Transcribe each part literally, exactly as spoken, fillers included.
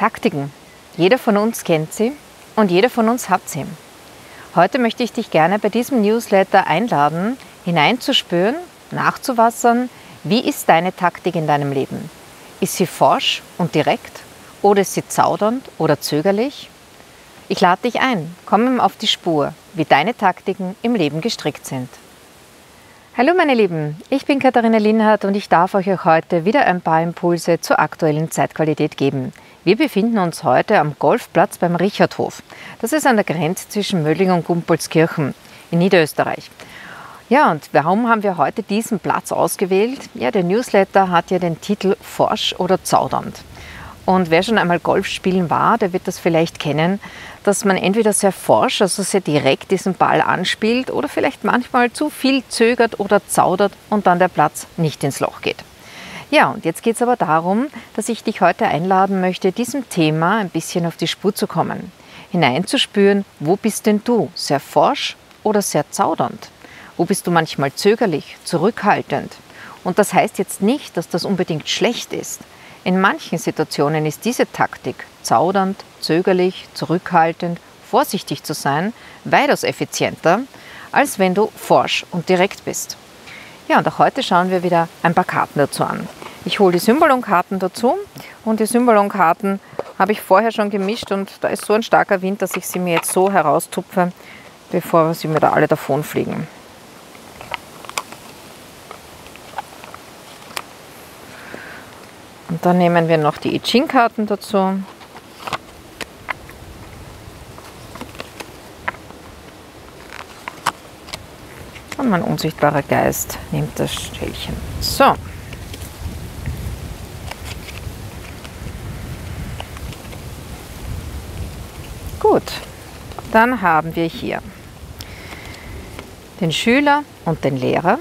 Taktiken. Jeder von uns kennt sie und jeder von uns hat sie. Heute möchte ich dich gerne bei diesem Newsletter einladen, hineinzuspüren, nachzuwassern, wie ist deine Taktik in deinem Leben? Ist sie forsch und direkt oder ist sie zaudernd oder zögerlich? Ich lade dich ein, komm auf die Spur, wie deine Taktiken im Leben gestrickt sind. Hallo meine Lieben, ich bin Katharina Linhart und ich darf euch auch heute wieder ein paar Impulse zur aktuellen Zeitqualität geben. Wir befinden uns heute am Golfplatz beim Richardhof. Das ist an der Grenze zwischen Mödling und Gumpoldskirchen in Niederösterreich. Ja, und warum haben wir heute diesen Platz ausgewählt? Ja, der Newsletter hat ja den Titel Forsch oder Zaudernd. Und wer schon einmal Golf spielen war, der wird das vielleicht kennen, dass man entweder sehr forsch, also sehr direkt diesen Ball anspielt oder vielleicht manchmal zu viel zögert oder zaudert und dann der Platz nicht ins Loch geht. Ja, und jetzt geht es aber darum, dass ich dich heute einladen möchte, diesem Thema ein bisschen auf die Spur zu kommen, hineinzuspüren, wo bist denn du, sehr forsch oder sehr zaudernd? Wo bist du manchmal zögerlich, zurückhaltend? Und das heißt jetzt nicht, dass das unbedingt schlecht ist. In manchen Situationen ist diese Taktik, zaudernd, zögerlich, zurückhaltend, vorsichtig zu sein, weitaus effizienter, als wenn du forsch und direkt bist. Ja, und auch heute schauen wir wieder ein paar Karten dazu an. Ich hole die Symbolon-Karten dazu und die Symbolon-Karten habe ich vorher schon gemischt und da ist so ein starker Wind, dass ich sie mir jetzt so heraustupfe, bevor sie mir da alle davonfliegen. Und dann nehmen wir noch die I Ching Karten dazu. Und mein unsichtbarer Geist nimmt das Stellchen. So. Gut. Dann haben wir hier den Schüler und den Lehrer.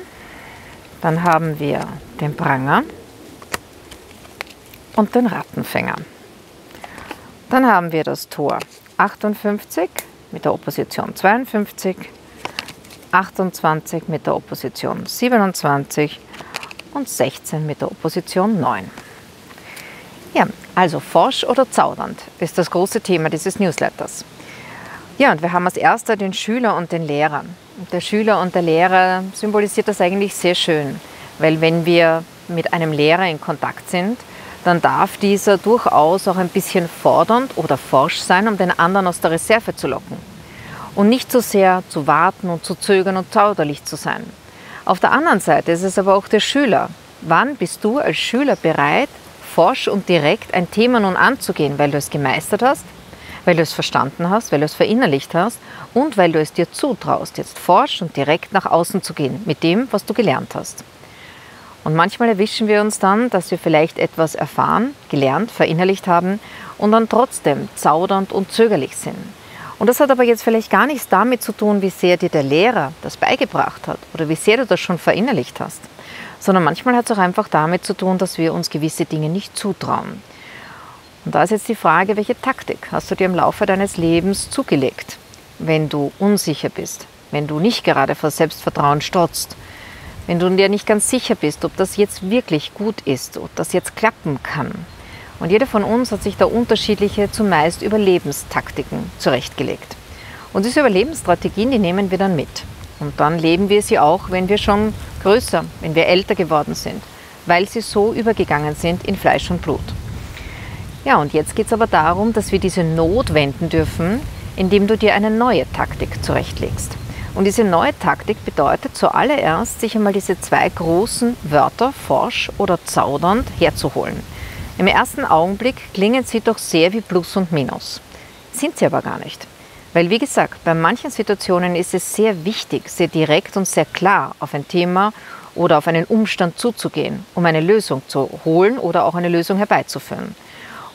Dann haben wir den Pranger und den Rattenfänger. Dann haben wir das Tor achtundfünfzig mit der Opposition zweiundfünfzig, achtundzwanzig mit der Opposition siebenundzwanzig und sechzehn mit der Opposition neun. Ja, also forsch oder zaudernd ist das große Thema dieses Newsletters. Ja, und wir haben als erster den Schüler und den Lehrer. Der Schüler und der Lehrer symbolisiert das eigentlich sehr schön, weil wenn wir mit einem Lehrer in Kontakt sind, dann darf dieser durchaus auch ein bisschen fordernd oder forsch sein, um den anderen aus der Reserve zu locken und nicht so sehr zu warten und zu zögern und zauderlich zu sein. Auf der anderen Seite ist es aber auch der Schüler. Wann bist du als Schüler bereit, forsch und direkt ein Thema nun anzugehen, weil du es gemeistert hast, weil du es verstanden hast, weil du es verinnerlicht hast und weil du es dir zutraust, jetzt forsch und direkt nach außen zu gehen mit dem, was du gelernt hast. Und manchmal erwischen wir uns dann, dass wir vielleicht etwas erfahren, gelernt, verinnerlicht haben und dann trotzdem zaudernd und zögerlich sind. Und das hat aber jetzt vielleicht gar nichts damit zu tun, wie sehr dir der Lehrer das beigebracht hat oder wie sehr du das schon verinnerlicht hast, sondern manchmal hat es auch einfach damit zu tun, dass wir uns gewisse Dinge nicht zutrauen. Und da ist jetzt die Frage, welche Taktik hast du dir im Laufe deines Lebens zugelegt, wenn du unsicher bist, wenn du nicht gerade vor Selbstvertrauen strotzt, wenn du dir nicht ganz sicher bist, ob das jetzt wirklich gut ist, ob das jetzt klappen kann. Und jeder von uns hat sich da unterschiedliche, zumeist Überlebenstaktiken zurechtgelegt. Und diese Überlebensstrategien, die nehmen wir dann mit. Und dann leben wir sie auch, wenn wir schon größer, wenn wir älter geworden sind, weil sie so übergegangen sind in Fleisch und Blut. Ja, und jetzt geht es aber darum, dass wir diese Not wenden dürfen, indem du dir eine neue Taktik zurechtlegst. Und diese neue Taktik bedeutet zuallererst, sich einmal diese zwei großen Wörter, forsch oder zaudernd, herzuholen. Im ersten Augenblick klingen sie doch sehr wie Plus und Minus. Sind sie aber gar nicht. Weil, wie gesagt, bei manchen Situationen ist es sehr wichtig, sehr direkt und sehr klar auf ein Thema oder auf einen Umstand zuzugehen, um eine Lösung zu holen oder auch eine Lösung herbeizuführen.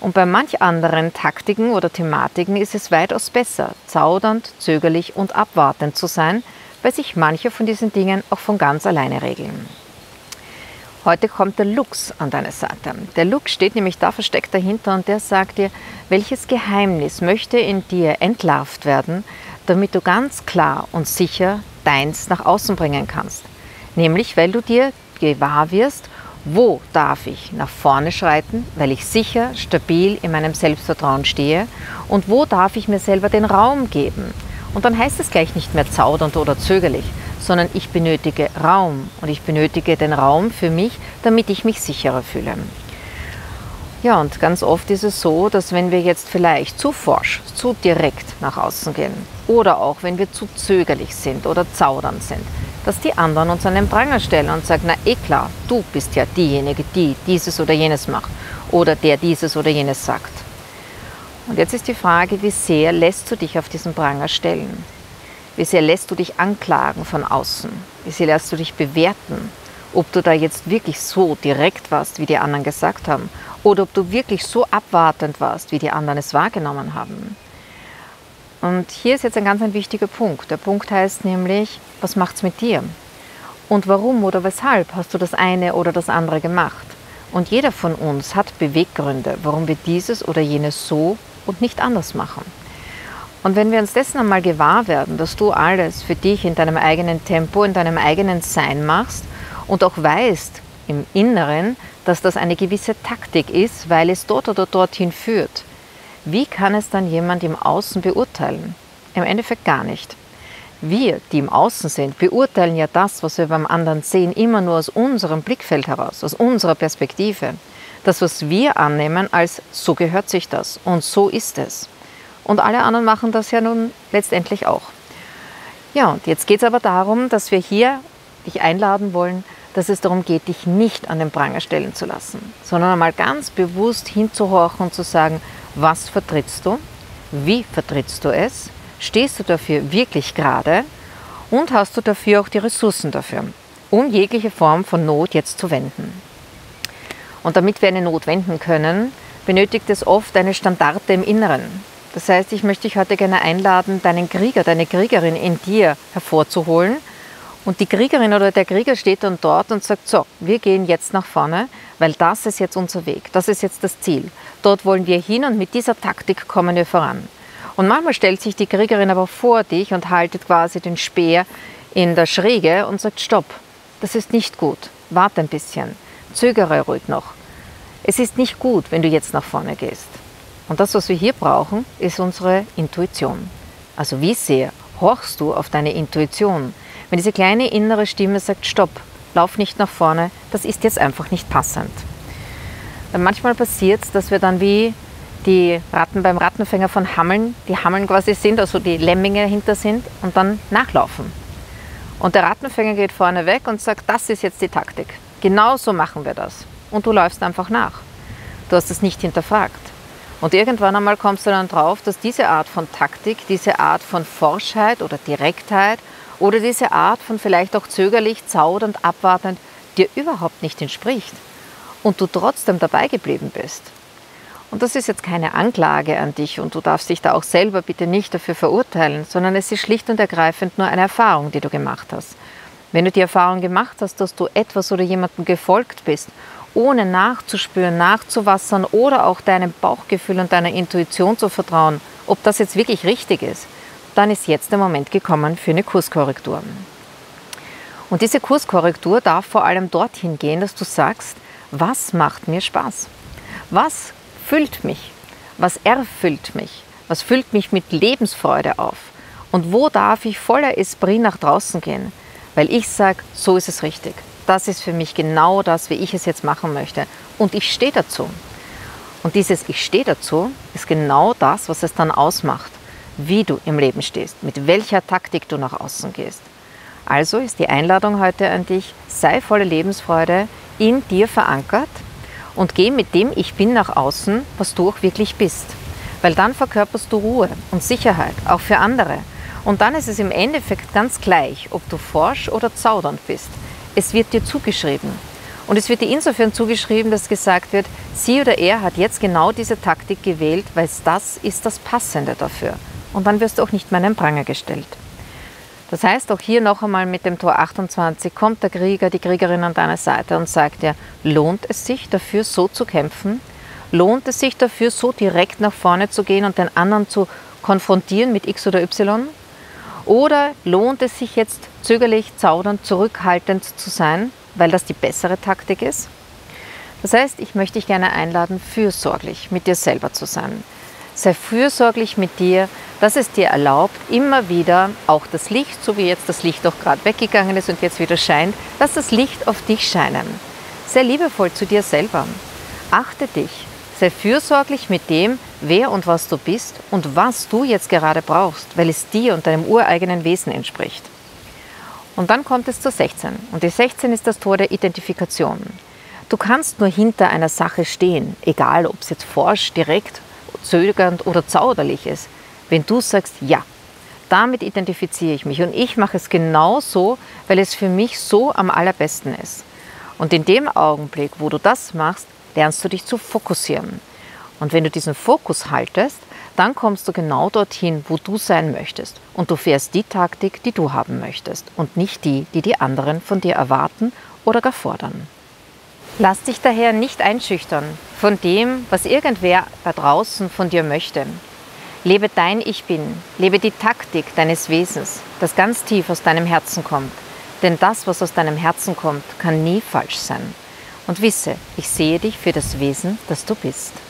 Und bei manch anderen Taktiken oder Thematiken ist es weitaus besser, zaudernd, zögerlich und abwartend zu sein, weil sich manche von diesen Dingen auch von ganz alleine regeln. Heute kommt der Luchs an deine Seite. Der Luchs steht nämlich da versteckt dahinter und der sagt dir, welches Geheimnis möchte in dir entlarvt werden, damit du ganz klar und sicher deins nach außen bringen kannst. Nämlich, weil du dir gewahr wirst, Wo darf ich nach vorne schreiten, weil ich sicher, stabil in meinem Selbstvertrauen stehe? Und wo darf ich mir selber den Raum geben? Und dann heißt es gleich nicht mehr zaudernd oder zögerlich, sondern ich benötige Raum. Und ich benötige den Raum für mich, damit ich mich sicherer fühle. Ja, und ganz oft ist es so, dass wenn wir jetzt vielleicht zu forsch, zu direkt nach außen gehen oder auch wenn wir zu zögerlich sind oder zaudernd sind, dass die anderen uns an den Pranger stellen und sagen, na eh klar, du bist ja diejenige, die dieses oder jenes macht oder der dieses oder jenes sagt. Und jetzt ist die Frage, wie sehr lässt du dich auf diesen Pranger stellen? Wie sehr lässt du dich anklagen von außen? Wie sehr lässt du dich bewerten? Ob du da jetzt wirklich so direkt warst, wie die anderen gesagt haben, oder ob du wirklich so abwartend warst, wie die anderen es wahrgenommen haben. Und hier ist jetzt ein ganz ein wichtiger Punkt. Der Punkt heißt nämlich, was macht es mit dir? Und warum oder weshalb hast du das eine oder das andere gemacht? Und jeder von uns hat Beweggründe, warum wir dieses oder jenes so und nicht anders machen. Und wenn wir uns dessen einmal gewahr werden, dass du alles für dich in deinem eigenen Tempo, in deinem eigenen Sein machst, und auch weißt im Inneren, dass das eine gewisse Taktik ist, weil es dort oder dorthin führt. Wie kann es dann jemand im Außen beurteilen? Im Endeffekt gar nicht. Wir, die im Außen sind, beurteilen ja das, was wir beim anderen sehen, immer nur aus unserem Blickfeld heraus, aus unserer Perspektive. Das, was wir annehmen als so gehört sich das und so ist es. Und alle anderen machen das ja nun letztendlich auch. Ja, und jetzt geht es aber darum, dass wir hier dich einladen wollen, dass es darum geht, dich nicht an den Pranger stellen zu lassen, sondern einmal ganz bewusst hinzuhorchen und zu sagen, was vertrittst du, wie vertrittst du es, stehst du dafür wirklich gerade und hast du dafür auch die Ressourcen dafür, um jegliche Form von Not jetzt zu wenden. Und damit wir eine Not wenden können, benötigt es oft eine Standarte im Inneren. Das heißt, ich möchte dich heute gerne einladen, deinen Krieger, deine Kriegerin in dir hervorzuholen. Und die Kriegerin oder der Krieger steht dann dort und sagt, so, wir gehen jetzt nach vorne, weil das ist jetzt unser Weg, das ist jetzt das Ziel. Dort wollen wir hin und mit dieser Taktik kommen wir voran. Und manchmal stellt sich die Kriegerin aber vor dich und haltet quasi den Speer in der Schräge und sagt, stopp, das ist nicht gut, warte ein bisschen, zögere ruhig noch. Es ist nicht gut, wenn du jetzt nach vorne gehst. Und das, was wir hier brauchen, ist unsere Intuition. Also wie sehr horchst du auf deine Intuition? Wenn diese kleine innere Stimme sagt, stopp, lauf nicht nach vorne, das ist jetzt einfach nicht passend. Denn manchmal passiert es, dass wir dann wie die Ratten beim Rattenfänger von Hammeln, die Hammeln quasi sind, also die Lemminge hinter sind und dann nachlaufen. Und der Rattenfänger geht vorne weg und sagt, das ist jetzt die Taktik. Genau so machen wir das. Und du läufst einfach nach. Du hast es nicht hinterfragt. Und irgendwann einmal kommst du dann drauf, dass diese Art von Taktik, diese Art von Forschheit oder Direktheit oder diese Art von vielleicht auch zögerlich, zaudernd, abwartend, dir überhaupt nicht entspricht und du trotzdem dabei geblieben bist. Und das ist jetzt keine Anklage an dich und du darfst dich da auch selber bitte nicht dafür verurteilen, sondern es ist schlicht und ergreifend nur eine Erfahrung, die du gemacht hast. Wenn du die Erfahrung gemacht hast, dass du etwas oder jemandem gefolgt bist, ohne nachzuspüren, nachzuwassern oder auch deinem Bauchgefühl und deiner Intuition zu vertrauen, ob das jetzt wirklich richtig ist, dann ist jetzt der Moment gekommen für eine Kurskorrektur. Und diese Kurskorrektur darf vor allem dorthin gehen, dass du sagst, was macht mir Spaß? Was füllt mich? Was erfüllt mich? Was füllt mich mit Lebensfreude auf? Und wo darf ich voller Esprit nach draußen gehen? Weil ich sage, so ist es richtig. Das ist für mich genau das, wie ich es jetzt machen möchte. Und ich stehe dazu. Und dieses Ich stehe dazu ist genau das, was es dann ausmacht, wie du im Leben stehst, mit welcher Taktik du nach außen gehst. Also ist die Einladung heute an dich, sei voller Lebensfreude, in dir verankert und geh mit dem Ich Bin nach außen, was du auch wirklich bist. Weil dann verkörperst du Ruhe und Sicherheit, auch für andere. Und dann ist es im Endeffekt ganz gleich, ob du forsch oder zaudernd bist. Es wird dir zugeschrieben. Und es wird dir insofern zugeschrieben, dass gesagt wird, sie oder er hat jetzt genau diese Taktik gewählt, weil das ist das Passende dafür. Und dann wirst du auch nicht mehr an den Pranger gestellt. Das heißt, auch hier noch einmal mit dem Tor achtundzwanzig kommt der Krieger, die Kriegerin an deiner Seite und sagt dir, lohnt es sich dafür so zu kämpfen? Lohnt es sich dafür so direkt nach vorne zu gehen und den anderen zu konfrontieren mit X oder Y? Oder lohnt es sich jetzt zögerlich, zaudernd, zurückhaltend zu sein, weil das die bessere Taktik ist? Das heißt, ich möchte dich gerne einladen, fürsorglich mit dir selber zu sein. Sei fürsorglich mit dir, dass es dir erlaubt, immer wieder auch das Licht, so wie jetzt das Licht auch gerade weggegangen ist und jetzt wieder scheint, dass das Licht auf dich scheinen. Sei liebevoll zu dir selber. Achte dich. Sei fürsorglich mit dem, wer und was du bist und was du jetzt gerade brauchst, weil es dir und deinem ureigenen Wesen entspricht. Und dann kommt es zur sechzehn. Und die sechzehn ist das Tor der Identifikation. Du kannst nur hinter einer Sache stehen, egal ob es jetzt forsch, direkt, zögernd oder zauderlich ist. Wenn du sagst, ja, damit identifiziere ich mich und ich mache es genau so, weil es für mich so am allerbesten ist. Und in dem Augenblick, wo du das machst, lernst du dich zu fokussieren. Und wenn du diesen Fokus haltest, dann kommst du genau dorthin, wo du sein möchtest. Und du fährst die Taktik, die du haben möchtest und nicht die, die die anderen von dir erwarten oder gar fordern. Lass dich daher nicht einschüchtern von dem, was irgendwer da draußen von dir möchte. Lebe dein Ich Bin, lebe die Taktik deines Wesens, das ganz tief aus deinem Herzen kommt. Denn das, was aus deinem Herzen kommt, kann nie falsch sein. Und wisse, ich sehe dich für das Wesen, das du bist.